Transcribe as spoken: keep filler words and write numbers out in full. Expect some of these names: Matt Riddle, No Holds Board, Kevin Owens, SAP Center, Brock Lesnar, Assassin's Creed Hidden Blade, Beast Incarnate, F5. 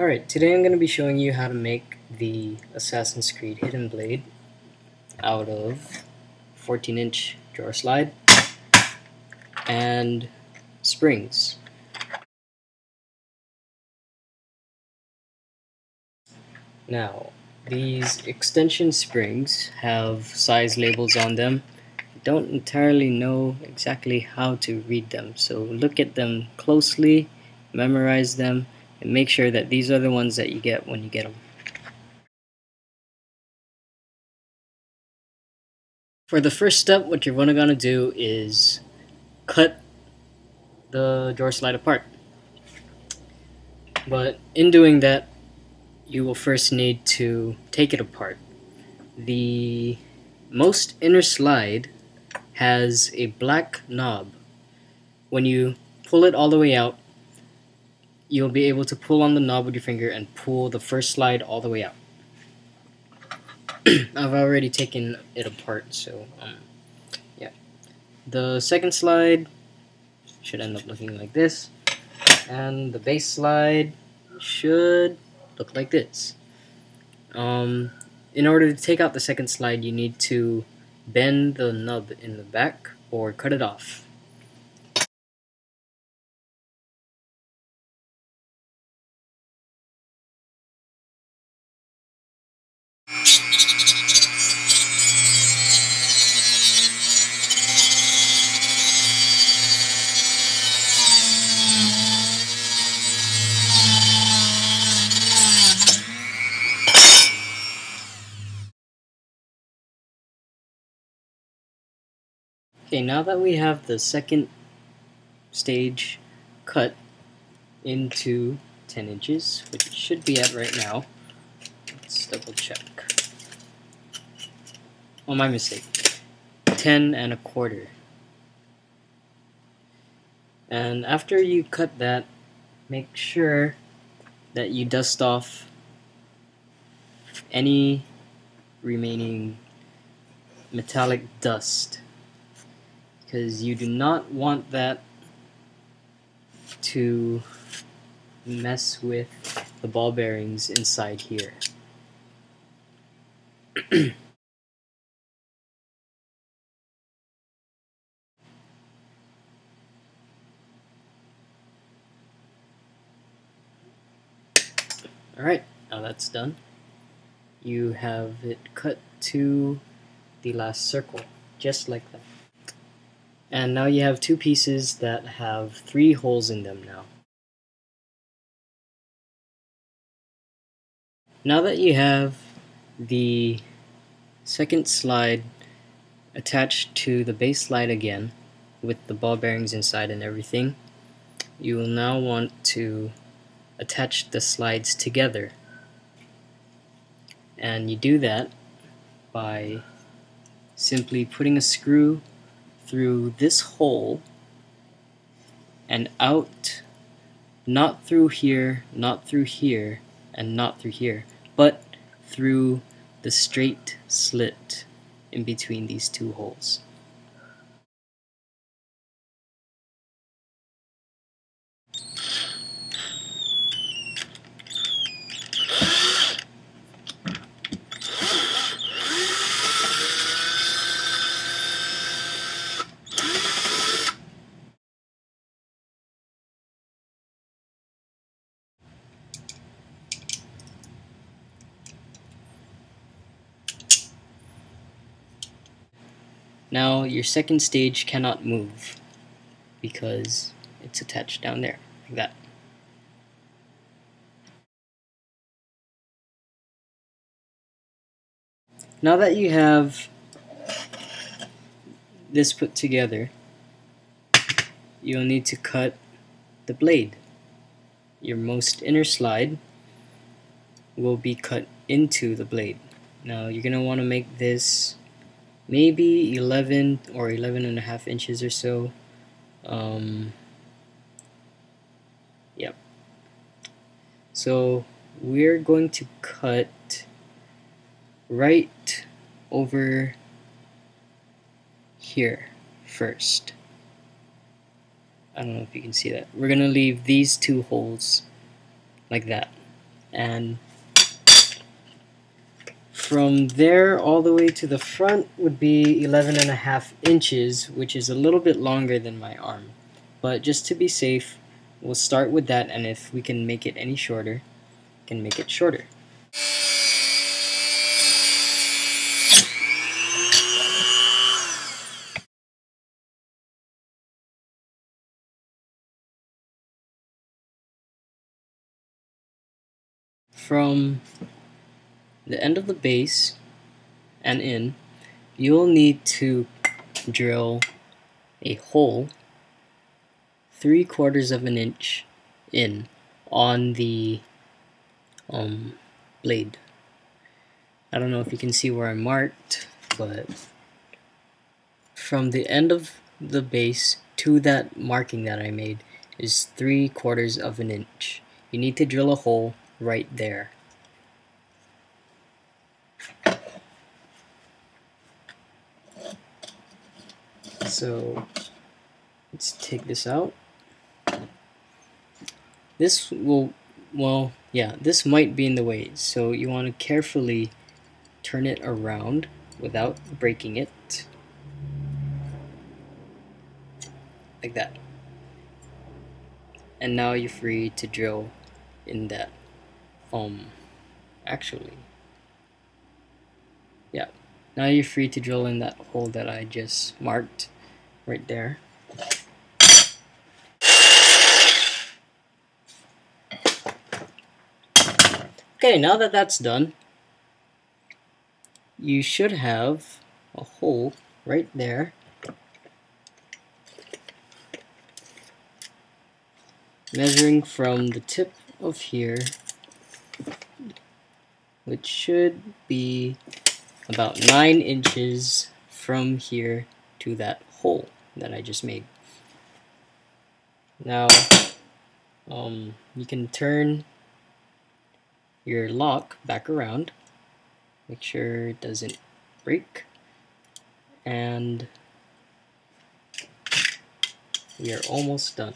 Alright, today I'm going to be showing you how to make the Assassin's Creed Hidden Blade out of fourteen inch drawer slide and springs. Now, these extension springs have size labels on them. I don't entirely know exactly how to read them, so look at them closely, memorize them, and make sure that these are the ones that you get when you get them. For the first step, what you're going to do is cut the drawer slide apart. But in doing that, you will first need to take it apart. The most inner slide has a black knob. When you pull it all the way out, you'll be able to pull on the knob with your finger and pull the first slide all the way out. I've already taken it apart, so um, yeah. The second slide should end up looking like this, and the base slide should look like this. Um, in order to take out the second slide, you need to bend the nub in the back or cut it off. Okay, now that we have the second stage cut into ten inches, which it should be at right now, let's double check. Oh, my mistake. ten and a quarter. And after you cut that, make sure that you dust off any remaining metallic dust, because you do not want that to mess with the ball bearings inside here. Alright, now that's done. You have it cut to the last circle, just like that. And now you have two pieces that have three holes in them now. Now that you have the second slide attached to the base slide again, with the ball bearings inside and everything, you will now want to attach the slides together. And you do that by simply putting a screw through this hole and out, not through here, not through here, and not through here, but through the straight slit in between these two holes. Now your second stage cannot move because it's attached down there, like that. Now that you have this put together, you'll need to cut the blade. Your most inner slide will be cut into the blade. Now you're going to want to make this maybe eleven or eleven and a half inches or so. Um, yep. So we're going to cut right over here first. I don't know if you can see that. We're going to leave these two holes like that. and from there all the way to the front would be eleven and a half inches, which is a little bit longer than my arm, but just to be safe we'll start with that, and if we can make it any shorter, can make it shorter. From the end of the base and in, you'll need to drill a hole three quarters of an inch in on the um, blade. I don't know if you can see where I marked, but from the end of the base to that marking that I made is three quarters of an inch. You need to drill a hole right there. So let's take this out. This will, well, yeah, this might be in the way, so you want to carefully turn it around without breaking it. Like that. And now you're free to drill in that. Um, actually, yeah, now you're free to drill in that hole that I just marked right there. Okay, now that that's done, you should have a hole right there. Measuring from the tip of here, which should be about nine inches from here to that hole that I just made. Now um, you can turn your lock back around, make sure it doesn't break, and we are almost done.